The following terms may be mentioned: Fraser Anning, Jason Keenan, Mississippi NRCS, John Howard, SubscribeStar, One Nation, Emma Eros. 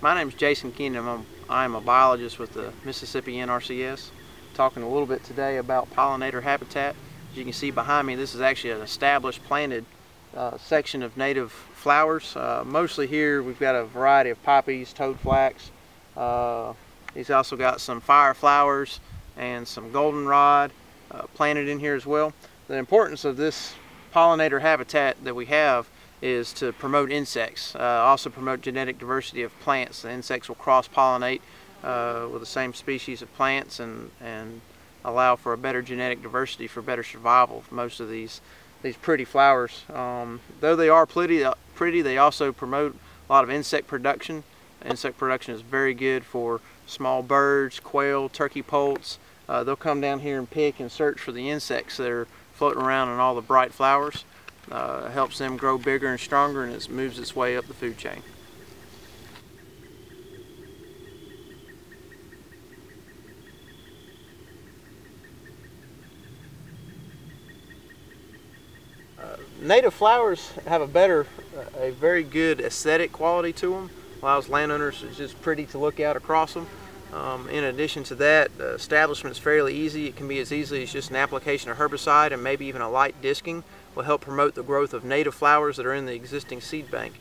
My name is Jason Keenan. I'm a biologist with the Mississippi NRCS. Talking a little bit today about pollinator habitat. As you can see behind me, this is actually an established planted section of native flowers. Mostly here we've got a variety of poppies, toad flax. He's also got some fire flowers and some goldenrod planted in here as well. The importance of this pollinator habitat that we have is to promote insects, also promote genetic diversity of plants. The insects will cross-pollinate with the same species of plants and allow for a better genetic diversity for better survival for most of these pretty flowers. Though they are pretty, they also promote a lot of insect production. Insect production is very good for small birds, quail, turkey poults. They'll come down here and pick and search for the insects that are floating around in all the bright flowers. Helps them grow bigger and stronger, and it moves its way up the food chain. Native flowers have a very good aesthetic quality to them. Allows landowners, it's just pretty to look out across them. In addition to that, establishment's fairly easy. It can be as easily as just an application of herbicide and maybe even a light disking will help promote the growth of native flowers that are in the existing seed bank.